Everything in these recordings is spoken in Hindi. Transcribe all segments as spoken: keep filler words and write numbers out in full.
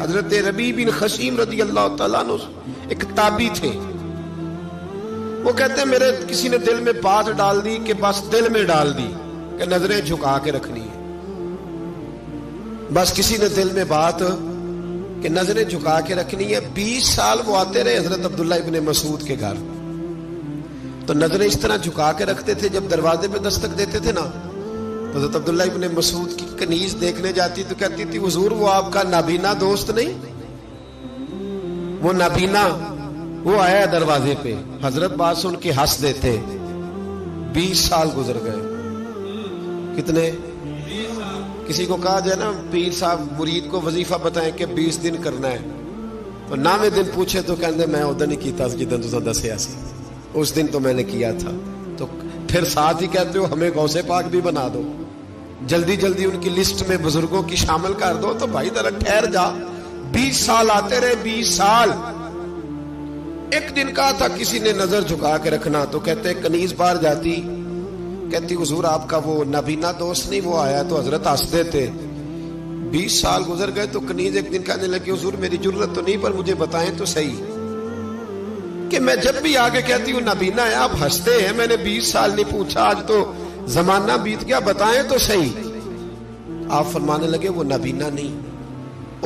हजरत रबी बिन खसीम रदी अल्लाह तआला अन्हु एक ताबी थे। वो कहते मेरे किसी ने दिल में बात डाल दी कि बस दिल में डाल दी कि नजरें झुका के रखनी है, बस किसी ने दिल में बात कि नजरें झुका के रखनी है। बीस साल वो आते रहे हजरत अब्दुल्ला इब्ने मसूद के घर, तो नजरें इस तरह झुका के रखते थे। जब दरवाजे पे दस्तक देते थे ना तो हजरत अब्दुल्ला इब्ने मसूद की कनीज देखने जाती तो कहती थी हुजूर वो आपका नाबीना दोस्त नहीं, वो नाबीना वो आया दरवाजे पे। हजरत बात सुन के हंस देते। बीस साल गुजर गए। कितने? किसी को कहा जाए ना पीर साहब मुरीद को वजीफा बताएं कि बीस दिन करना है, तो नावे दिन पूछे तो कहते मैं उधर नहीं किया जिधर तुझे दसिया सी, उस दिन तो मैंने किया था। तो फिर साथ ही कहते हो हमें गौसे पाक भी बना दो, जल्दी जल्दी उनकी लिस्ट में बुजुर्गों की शामिल कर दो। तो भाई जरा ठहर जा। बीस साल आते रहे, बीस साल। एक दिन कहा था किसी ने नजर झुका के रखना, तो कहते कनीज बाहर जाती कहती हुजूर आपका वो नबीना दोस्त नहीं वो आया, तो हजरत हंस देते। बीस साल गुजर गए तो कनीज एक दिन कहने लगी हुजूर मेरी जुर्रत तो नहीं पर मुझे बताएं तो सही कि मैं जब भी आगे कहती हूँ नबीना है आप हंसते हैं, मैंने बीस साल नहीं पूछा, आज तो जमाना बीत गया, बताएं तो सही। आप फरमाने लगे वो नबीना नहीं,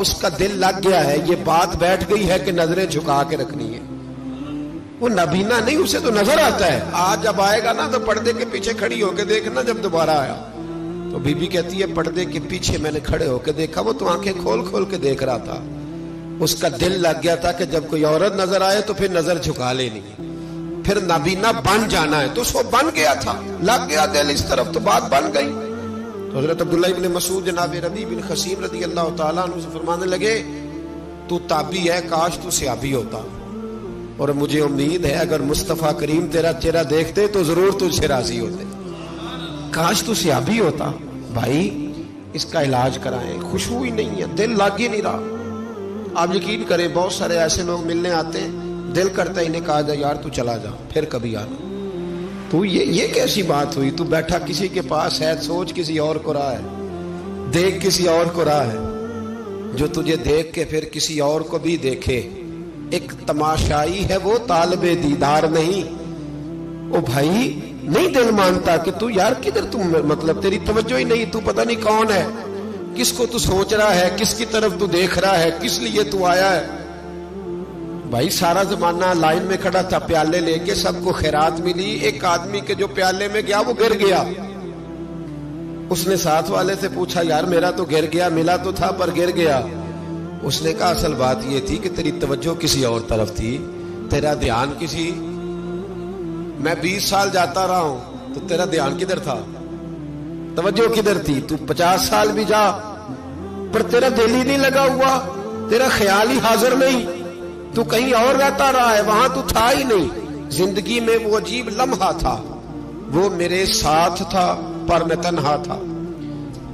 उसका दिल लग गया है, ये बात बैठ गई है कि नजरें झुका के रखनी है। वो नबीना नहीं, उसे तो नजर आता है। आज जब आएगा ना तो पर्दे के पीछे खड़ी होकर देखना जब दोबारा आया। तो बीबी कहती है पर्दे के पीछे मैंने खड़े होकर देखा, वो तो आंखें खोल खोल के देख रहा था, उसका दिल लग गया था कि जब कोई औरत नजर आए तो फिर नजर झुका लेनी है, फिर नाबीना बन जाना है। तो उसको बन गया था, लग गया दिल इस तरफ, तो बात बन गई। तो हजरत अब्दुल्ला इब्ने मसूद जनाब रबी बिन खसीम रदी अल्लाह तआला अन्हु से फरमाने लगे तू ताबी है, काश तू सहाबी होता, और मुझे उम्मीद है अगर मुस्तफ़ा करीम तेरा चेहरा देखते तो जरूर तुझसे राजी होते। काश तू सहाबी होता। भाई इसका इलाज कराएं, खुशबू ही नहीं है, दिल लग ही नहीं रहा। आप यकीन करें बहुत सारे ऐसे लोग मिलने आते हैं, दिल करता है इन्हें कहा जा यार तू चला जा, फिर कभी आना, तू ये ये कैसी बात हुई, तू बैठा किसी के पास है, सोच किसी और को रहा है, देख किसी और को रहा है, जो तुझे देख के फिर किसी और को भी देखे। एक तमाशाई है वो, तालबे दीदार नहीं। ओ भाई नहीं दिल मानता कि तू यार किधर, तू मतलब तेरी तवज्जो ही नहीं, तू पता नहीं कौन है, किसको तू सोच रहा है, किसकी तरफ तू देख रहा है, किस लिए तू आया है। भाई सारा जमाना लाइन में खड़ा था प्याले लेके, सबको खैरात मिली, एक आदमी के जो प्याले में गया वो गिर गया। उसने साथ वाले से पूछा यार मेरा तो गिर गया, मिला तो था पर गिर गया। उसने कहा असल बात ये थी कि तेरी तवज्जो किसी और तरफ थी, तेरा ध्यान किसी, मैं बीस साल जाता रहा हूं तो तेरा ध्यान किधर था, तवज्जो किधर थी। तू पचास साल भी जा पर तेरा दिल ही नहीं लगा हुआ, तेरा ख्याल ही हाजिर नहीं, तू कहीं और रहता रहा है, वहां तू था ही नहीं। जिंदगी में वो अजीब लम्हा था, वो मेरे साथ था पर मैं तन्हा था।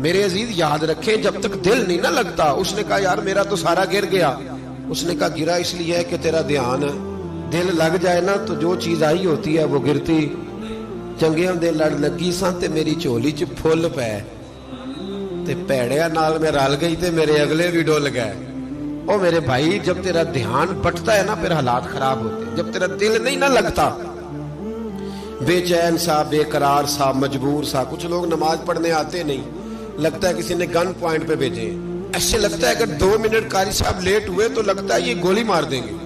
मेरे अजीज याद रखे जब तक दिल नहीं ना लगता। उसने कहा यार मेरा तो सारा गिर गया। उसने कहा गिरा इसलिए है कि तेरा ध्यान, दिल लग जाए ना तो जो चीज आई होती है वो गिरती। ਚੰਗਿਆਂ ਦੇ ਲੜ ਲੱਗੀ ਸਾਂ ਤੇ ਮੇਰੀ ਝੋਲੀ ਚ ਫੁੱਲ ਪੈ ਤੇ ਭੈੜਿਆਂ ਨਾਲ ਮੈਂ ਰਲ ਗਈ ਤੇ ਮੇਰੇ ਅਗਲੇ ਵੀ ਡੁੱਲ ਗਏ। ਉਹ ਮੇਰੇ ਭਾਈ ਜਬ ਤੇਰਾ ਧਿਆਨ ਪਟਦਾ ਹੈ ਨਾ ਫਿਰ ਹਾਲਾਤ ਖਰਾਬ ਹੋਤੇ। ਜਬ ਤੇਰਾ ਦਿਲ ਨਹੀਂ ਨਾ ਲੱਗਦਾ ਬੇਚੈਨ ਸਾ ਬੇਕਰਾਰ ਸਾ ਮਜਬੂਰ ਸਾ। ਕੁਝ ਲੋਗ ਨਮਾਜ਼ ਪੜ੍ਹਨੇ ਆਤੇ ਨਹੀਂ, ਲੱਗਦਾ ਹੈ ਕਿਸੇ ਨੇ ਗਨ ਪੁਆਇੰਟ ਪੇ ਭੇਜੇ। ਐਸੇ ਲੱਗਦਾ ਹੈ ਅਗਰ दो ਮਿੰਟ ਕਾਰੀ ਸਾਹਿਬ ਲੇਟ ਹੋਏ ਤਾਂ ਲੱਗਦਾ ਹੈ ਇਹ ਗੋਲੀ ਮਾਰ ਦੇਂਗੇ।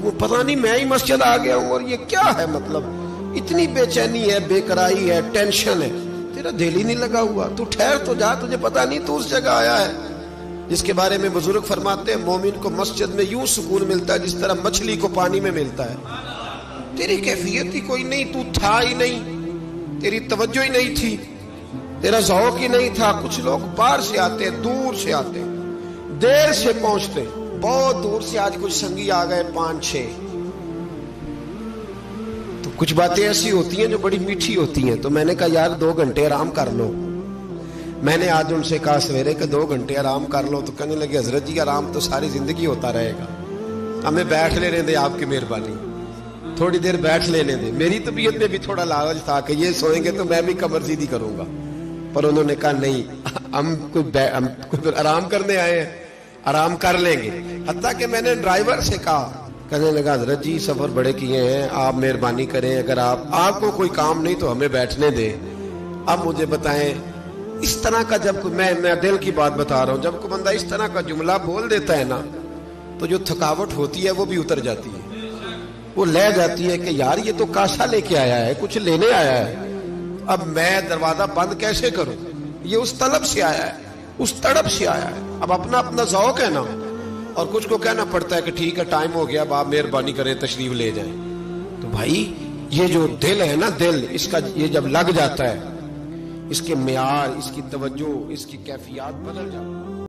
ਤੂੰ ਪਤਾ ਨਹੀਂ ਮੈਂ ਹੀ ਮਸਜਿਦ ਆ ਗਿਆ ਹੂੰ ਔਰ ਇਹ ਕਿਆ ਹੈ। ਮਤਲਬ इतनी बेचैनी है, बेकराई है, टेंशन है, तेरा दिल ही नहीं लगा हुआ। तू ठहर तो जा, तुझे पता नहीं तू उस जगह आया है जिसके बारे में बुजुर्ग फरमाते हैं मोमिन को मस्जिद में यूं सुकून मिलता है जिस तरह मछली को पानी में मिलता है। तेरी कैफियत ही कोई नहीं, तू था ही नहीं, तेरी तवज्जो ही नहीं थी, तेरा ज़ौक़ ही नहीं था। कुछ लोग बाहर से आते, दूर से आते, देर से पहुंचते, बहुत दूर से। आज कुछ संगी आ गए पांच छह। कुछ बातें ऐसी होती हैं जो बड़ी मीठी होती हैं। तो मैंने कहा यार दो घंटे आराम कर लो। मैंने आज उनसे कहा सवेरे के दो घंटे आराम कर लो, तो कहने लगे हजरत जी आराम तो सारी जिंदगी होता रहेगा, हमें बैठ लेने दे, आपकी मेहरबानी, थोड़ी देर बैठ लेने दे। मेरी तबीयत में भी थोड़ा लालच था कि ये सोएंगे तो मैं भी कमर सीधी करूंगा, पर उन्होंने कहा नहीं, हम कोई हम कोई आराम करने आए हैं, आराम कर लेंगे। हत्ता कि मैंने ड्राइवर से कहा, कहने लगा हजरत जी सफर बड़े किए हैं, आप मेहरबानी करें, अगर आप आपको कोई काम नहीं तो हमें बैठने दें। अब मुझे बताएं, इस तरह का जब मैं मैं दिल की बात बता रहा हूँ, जब कोई बंदा इस तरह का जुमला बोल देता है ना, तो जो थकावट होती है वो भी उतर जाती है, वो ले जाती है कि यार ये तो काशा लेके आया है, कुछ लेने आया है, अब मैं दरवाजा बंद कैसे करूं, ये उस तलब से आया है, उस तड़प से आया है। अब अपना अपना जौक है ना, और कुछ को कहना पड़ता है कि ठीक है टाइम हो गया, अब आप मेहरबानी करें तशरीफ ले जाएं। तो भाई ये जो दिल है ना, दिल इसका ये जब लग जाता है, इसके म्यार, इसकी तवज्जो, इसकी कैफियत बदल जाती है।